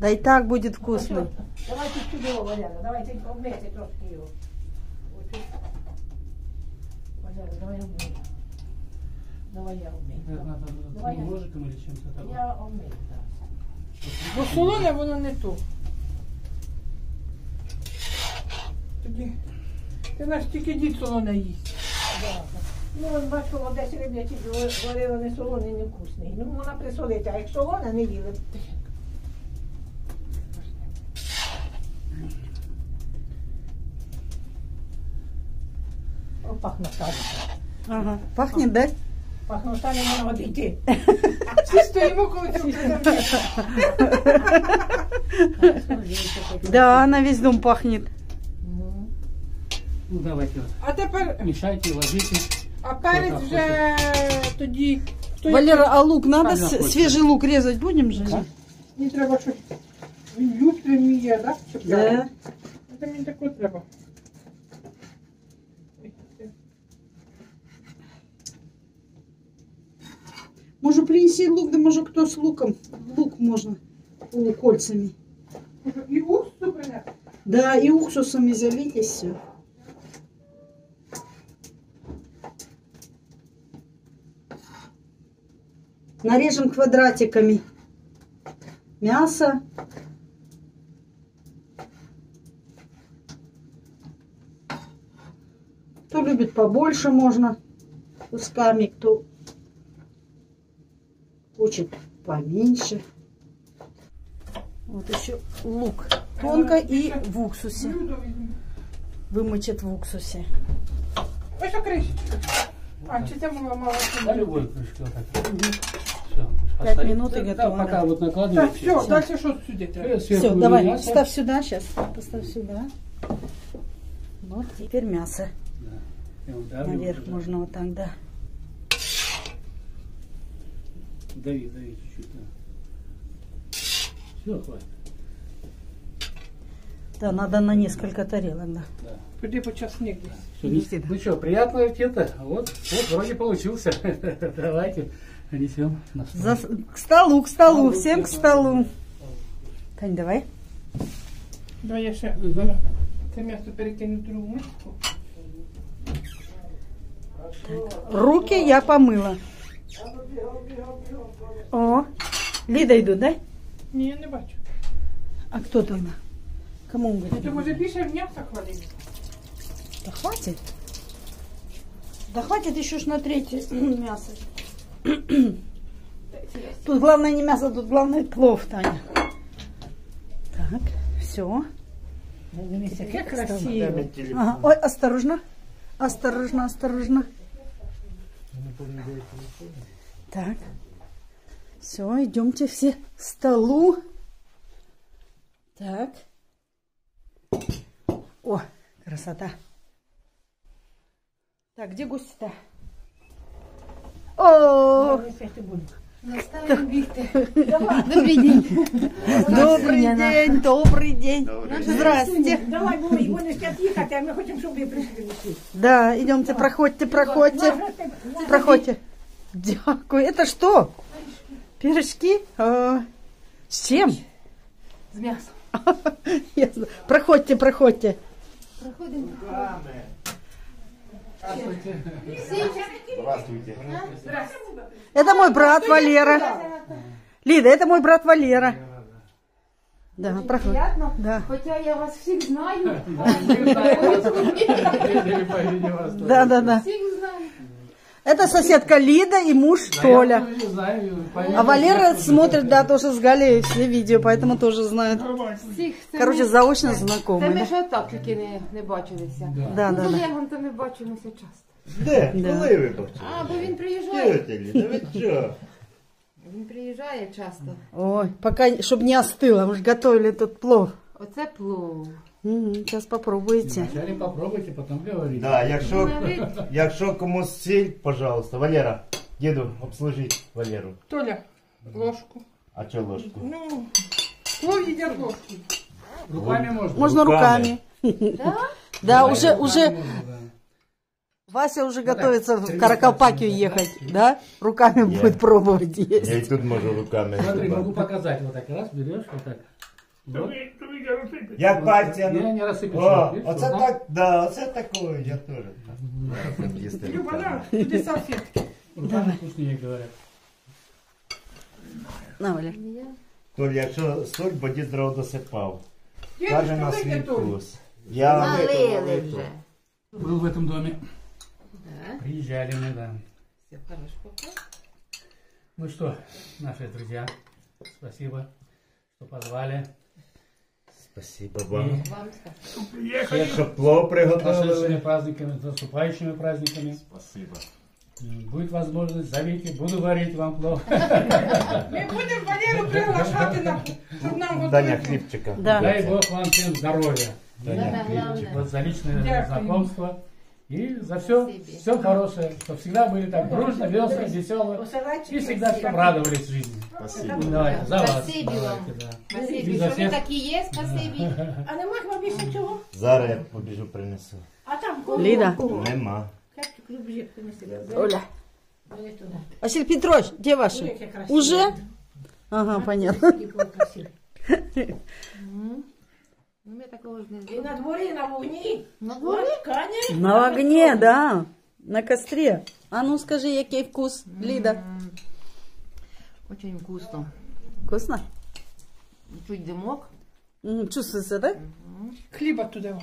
Да и так будет вкусно. Давайте чудо, Валера, давайте обмейте трошки его. Валера, давай обмей. Давай я обмей. Давай я ножиком или чем-то такое. Я обмей, да. Бо солоне воно не то. Тоді. Ти наш тільки дід солоне їсть. Ну, ось бачила, десь ребята говорила, не солоний, не вкусний. Ну, вона присолить, а як солоне, не їли. Пахнет Таня. Ага. Пахнет, да? Пахнет Таня, можно отойти. Все стоим около друг друга. Да, она весь дом пахнет. Ну, давайте. А теперь... Мешайте, ложите. А перец уже тоді... Валера, а лук надо? Свежий лук резать будем же? Не треба щось. Він любить мій, да? Да. Це мені таке треба. Может принести лук, да может кто с луком. Лук можно полукольцами. И уксусом, понятно? Да, и уксусами залить, все. Нарежем квадратиками мясо. Кто любит побольше, можно кусками, кто... Хочет поменьше. Вот еще лук тонко и в уксусе. Вымочит в уксусе. Ой, что крышка? А, что там мало? Да, любой крышки вот так. Все, 5 минут и готово. Да, пока вот накладываем. Все, дальше что сюда? Все, давай, мясо. Ставь сюда сейчас. Поставь сюда. Вот, теперь мясо. Да. Наверх вот можно вот так, да. Дави, дави чуть-чуть. Да. Все, хватит. Да, надо на несколько тарелок. Да. Да. Приди по часник. Да. Все, нести. Ну что, приятного аппетита. Вот, вот вроде получился. Давайте несем на стол. К столу, всем к столу. Тань, давай. Давай я сейчас. Ты мясо перекинешь в другую миску. Руки я помыла. О, Ліда йдуть, да? Ні, я не бачу. А хто там? Кому він говорить? Ти може більше м'яса хвалили? Да хватить. Да хватит еще ж на третье мясо. Тут главное не мясо, тут главное плов, Таня. Так, все. Как красиво. Ага. Ой, осторожно. Осторожно, осторожно. Так. Все, идемте все к столу. Так. О, красота. Так, где гости-то? О! Добрый день. Добрый день, добрый день. Здравствуйте. Давай, хотя мы хотим, чтобы вы пришли. Да, идемте, проходьте, проходьте. Проходьте. Дякую. Это что? Пирожки? С чем? С мясом. Проходьте, проходьте. Проходим. Здравствуйте. Здравствуйте. Здравствуйте. Это мой брат Валера. Лида, это мой брат Валера. Да, очень проходит. Приятно, да. Хотя я вас всех знаю. Да, да, да. Это соседка Лида и муж Толя. А Валера смотрит, да, тоже с Галей все видео, поэтому тоже знает. Короче, заочно знакомы. Ми ж так тільки не бачилися. Да, да. З Олегом то ми бачимося часто. Де? Коли ви бачили? А, бо він приїжджає. Він приїжджає часто. Ой, поки, щоб не остило, ми ж готували тут плов. Оце плов. Сейчас попробуйте. Вначале попробуйте, потом говорите. Да, якщо комусь сіль, пожалуйста. Валера, деду, обслужи Валеру. Толя, ложку. А что ложку? Ну, плов едят ложку. Руками можно. Можно руками. Да? Да, уже... Вася уже готовится в Каракалпакию ехать, да? Руками будет пробовать есть. Я и тут могу руками. Смотри, могу показать. Вот так раз берешь, вот так. Як партія. Я не розсипаю. Оце так, да, оце такое, я тоже. Люба, на, туди салфетки. Руками вкуснее, говорят. На, Валя. Толь, якщо соль, бо дід дров досипав. Даже на свій вкус. Я налили вже. Был в этом доме. Да. Приезжали мы, да. Все хорошо. Ну что, наши друзья, спасибо, что позвали. Спасибо вам. Всех плов приготовили. С нашими праздниками, с наступающими праздниками. Спасибо. Будет возможность, зовите, буду варить вам плов. Мы будем Валеру приглашать на нам. Даня Клипчика. Дай Бог вам всем здоровья. Даня Клипчик. Вот за личное знакомство. И за все, все хорошее, чтобы всегда были так дружно, весело, весело и всегда всем радовались жизни. Спасибо. Давайте, за вас. Спасибо вам. Спасибо, что вы такие есть, спасибо. А не мог вам еще чего? Зараз я побежу принесу. А там кого? Лида. Нема. Оля. Василь Петрович, где ваши? Уже? Ага, понятно. У меня такого же нет. И на дворе, и на огне. На дворе? На огне, да. На костре. А ну скажи, який вкус, Лида. Очень вкусно. Вкусно? Чуть дымок. Чувствуется, да? Хлеба туда.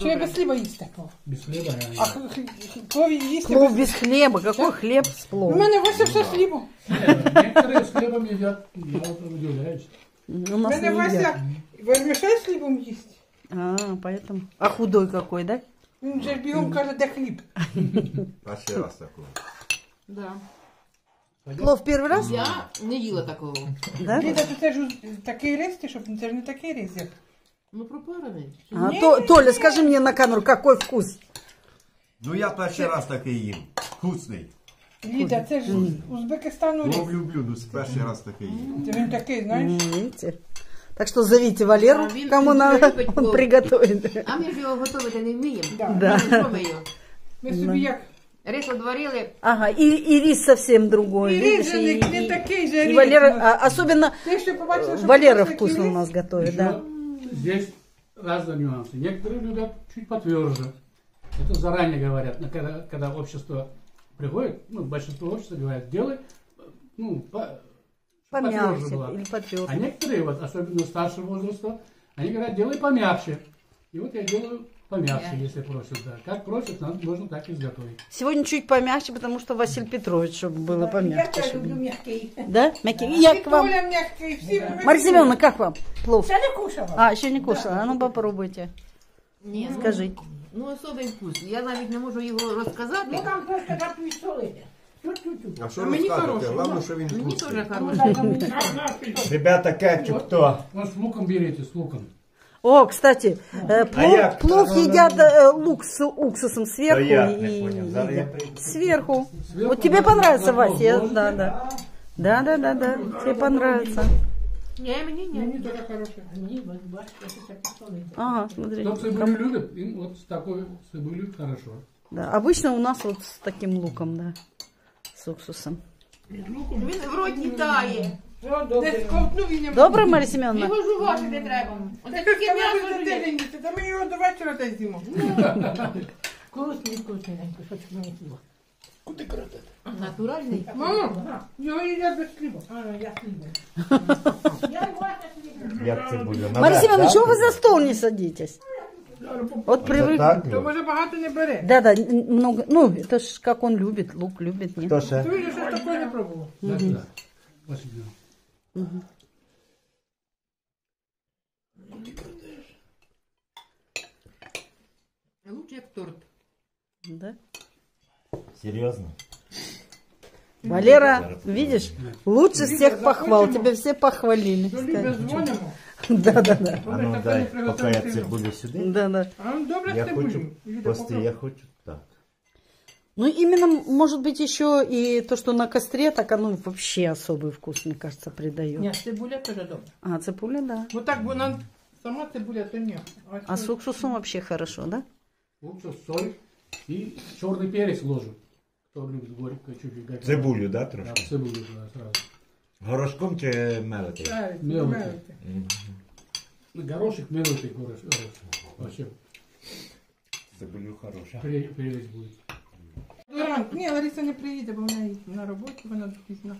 Человек без хлеба есть такого. Без хлеба, да. А хлеб есть? Плов без хлеба. Какой хлеб с пловом? У меня 800 хлеба. Некоторые с хлебом едят. Я удивляюсь. У нас не едят. Мешай с хлебом есть. А, поэтому. А худой какой, да? Он же бьем, кажется, да хлеб. Вообще раз такой. Да. Плов первый раз? Я не ела такого. Да? Лида, ты же такие резки, чтобы ты же не такие резки. Ну, пропаренные. А, Толя, скажи мне на камеру, какой вкус? Ну, я первый раз так и ем. Вкусный. Лида, это же Узбекистан. Я люблю, но первый раз так и ем. Ты же такие, знаешь? Видите? Так что зовите Валеру, кому надо, он приготовит. А мы же его готовить не умеем. Да. Мы себе рис отварили. Ага, и рис совсем другой. И рис же не такие же. И Валера, особенно Валера вкусно у нас готовит, да. Здесь разные нюансы. Некоторые любят чуть потверже. Это заранее говорят, когда общество приходит, ну, большинство общества говорят, делай, ну, помягче или потёрше. А некоторые, вот, особенно старшего возраста, они говорят, делай помягче. И вот я делаю помягче, если просят. Да. Как просят, нам можно так и изготовить. Сегодня чуть помягче, потому что Василь Петрович, чтобы было помягче. Я люблю мягкие. Да? Мягкие? Да. Я к вам. Мягкие. Мария Семеновна, как вам плов? Я не кушала. А, еще не кушала. Да. А ну попробуйте. Не, скажите. Ну, особый вкус. Я навіть не можу його розказати. Ну, там просто капель соли. А що розказувати? Главное, що він вкусний. Мені теж хороший. Ребята, кетчуп хто? Ну, з луком берете, з луком. О, кстати, плов едят лук с уксусом сверху. Сверху. Вот тебе понравится, Вася. Да-да. Да-да-да. Тебе понравится. Не. Они тоже хорошие. Они, вот, бачите, ага, смотри. Кто цибулю любит, им вот с такой цибулю хорошо. Да, обычно у нас вот с таким луком, да, с уксусом. Він в рот не тає. Добре, Марія Семеновна? Його жувати не треба. Оце тільки м'ясо жує. Та ми його до вечора та з'їмо. Вкусненько, хоч би не хліба. Куди крадете? Натуральний. Мама, його їдять без хліба. Я хліба. Марія Семеновна, чого ви за стол не садитесь? Вот привык. То уже багато не бере. Да, много. Ну, это ж как он любит, лук любит, нет? Тоша. Ты видишь, я такое не пробовал. Да. Лучше как торт. Да? Серьезно? Валера, видишь, лучше всех похвал. Тебя все похвалили. Да. А ну дай, пока я цибулю сюда. Да. Я хочу так. Ну именно, может быть, еще и то, что на костре, так оно вообще особый вкус, мне кажется, придает. Нет, цибуля тоже добрая. А, цибуля, да. Вот так бы она, сама цибуля, то нет. А с уксусом вообще хорошо, да? Уксус, соль и черный перец ложу. Кто любит горько, чуть-чуть. Цибулю, да, трошки? Да, цибулю, да, сразу. Горошком чи мелитий? Мелитий. Горошек мелитий, горошек. Вообще. Цибулю хороша. Прелесть будет. Не, Лариса не приїде, бо вона на роботі, вона пізно.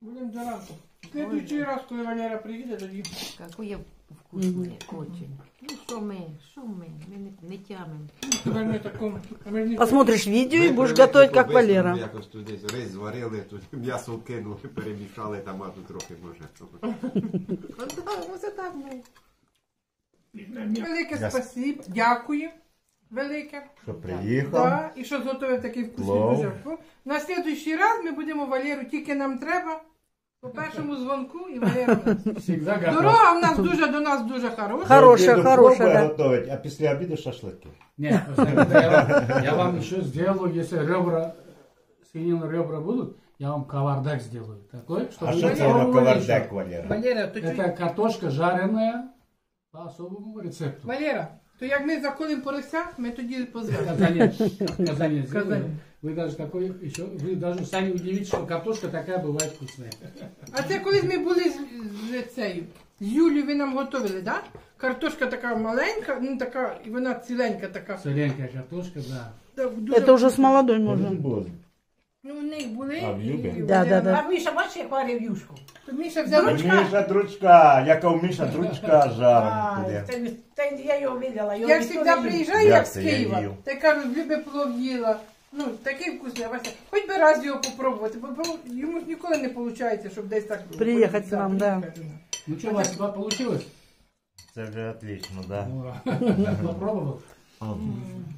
Будемо до ранку. В следующий раз, коли Валера приїде, тоді. Какой вкусний, очень. Ну, що ми? Ми не тямимо. Посмотришь видео и будешь готовить, как Валера. Якось тут десь рис зварили, тут м'ясо вкинули, перемішали, томату трохи, може. Оце так ми. Велике спасибо, дякую. Велике. Що приїхав. Да, і що зготовив такий вкусний десерт. На следующий раз ми будемо Валеру, тільки нам треба по першому дзвонку і Валеру. Дорога в нас до нас дуже хороша. Хороша, да. Готовить, а після обіду шашлики. Ні, я вам ще зроблю, якщо ребра, свинину ребра будуть, я вам кавардак зроблю. Такой, что а что за кавардак, Валера? Это картошка жареная по особому рецепту. Валера, то як ми заколимо порося, ми тоді позвали. Казанец. Вы даже сами удивитесь, что картошка такая бывает вкусная. А це коли ми були з Юлею, ви нам готовили, да? Картошка така маленька, ну така, і вона ціленька така. Ціленька картошка, да. Это уже с молодой можно. Ну, у них були. А в Любі? Да. А Міша, бачиш, як варив юшку? Тут Міша взяв ручка. Міша дручка жарить. Я його виділа. Я завжди приїжджаю, як з Києва. Та кажу, в Любі плов їла. Ну, такий вкусний, Вася. Хоч би раз його попробувати, бо йому ж ніколи не виходить, щоб десь так... Приїхати з нами, да. Ну що, Вася, тебе вийшло? Це вже отлично, да. Попробував?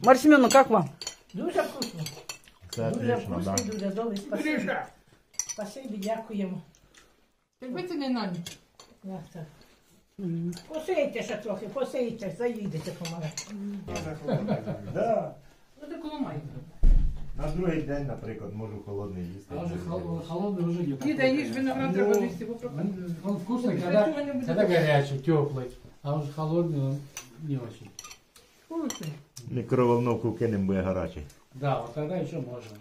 Марія Семеновна, як вам? Дуже вкусно. Дуже вкусний, дуже добрий, спасибі. Спасибі, дякуємо. Якби це не на ніч. Посиїте ще трохи, посиїте, заїдете помаленьку. Да. Ну так ломайте. На другий день, наприклад, можу холодний їсти. А вже холодний вже є. Ліда, їж виноград треба їсти, попробуй. Він вкусний, коли гарячий, теплий. А вже холодний, не дуже. Вкусний. Мікроволновку кинемо, бо я гарячий. Да, вот тогда еще можно.